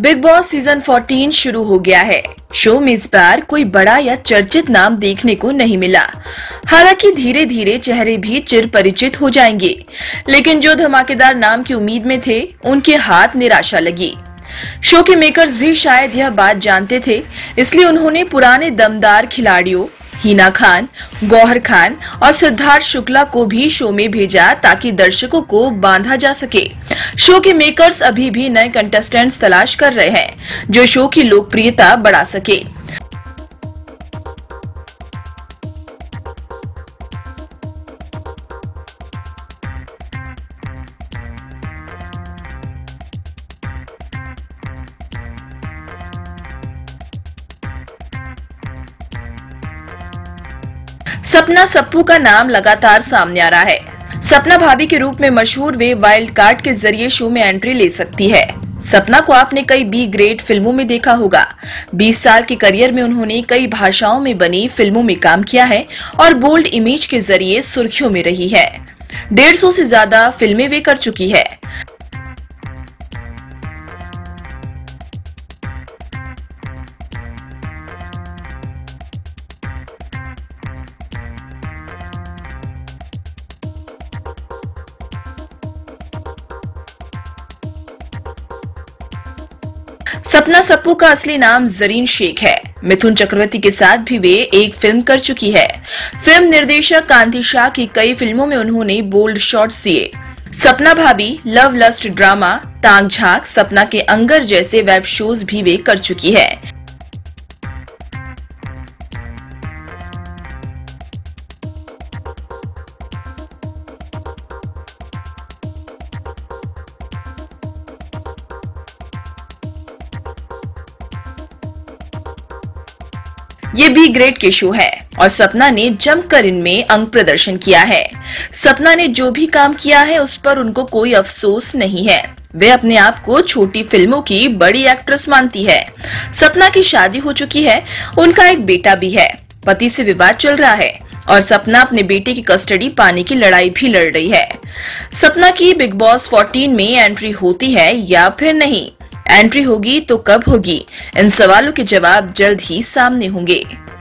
Big boss season 14 शुरू हो गया है। शो में इस बार कोई बड़ा या चर्चित नाम देखने को नहीं मिला। हालांकि धीरे धीरे चेहरे भी चिर परिचित हो जाएंगे, लेकिन जो धमाकेदार नाम की उम्मीद में थे उनके हाथ निराशा लगी। शो के मेकर्स भी शायद यह बात जानते थे, इसलिए उन्होंने पुराने दमदार खिलाड़ियों हीना खान, गौहर खान और सिद्धार्थ शुक्ला को भी शो में भेजा ताकि दर्शकों को बांधा जा सके। शो के मेकर्स अभी भी नए कंटेस्टेंट्स तलाश कर रहे हैं जो शो की लोकप्रियता बढ़ा सके। सपना सप्पू का नाम लगातार सामने आ रहा है। सपना भाभी के रूप में मशहूर वे वाइल्ड कार्ड के जरिए शो में एंट्री ले सकती है। सपना को आपने कई बी ग्रेड फिल्मों में देखा होगा। 20 साल के करियर में उन्होंने कई भाषाओं में बनी फिल्मों में काम किया है और बोल्ड इमेज के जरिए सुर्खियों में रही है। 150 से ज्यादा फिल्में वे कर चुकी है। सपना सप्पू का असली नाम ज़रीना शेख है। मिथुन चक्रवर्ती के साथ भी वे एक फिल्म कर चुकी है। फिल्म निर्देशक कांति शाह की कई फिल्मों में उन्होंने बोल्ड शॉट्स दिए। सपना भाभी लव लस्ट ड्रामा, तांग झांक, सपना के अंगर जैसे वेब शोज भी वे कर चुकी है। ये बी ग्रेड के शो है और सपना ने जमकर इनमें अंग प्रदर्शन किया है। सपना ने जो भी काम किया है उस पर उनको कोई अफसोस नहीं है। वे अपने आप को छोटी फिल्मों की बड़ी एक्ट्रेस मानती है। सपना की शादी हो चुकी है, उनका एक बेटा भी है। पति से विवाद चल रहा है और सपना अपने बेटे की कस्टडी पाने की लड़ाई भी लड़ रही है। सपना की बिग बॉस 14 में एंट्री होती है या फिर नहीं, एंट्री होगी तो कब होगी, इन सवालों के जवाब जल्द ही सामने होंगे।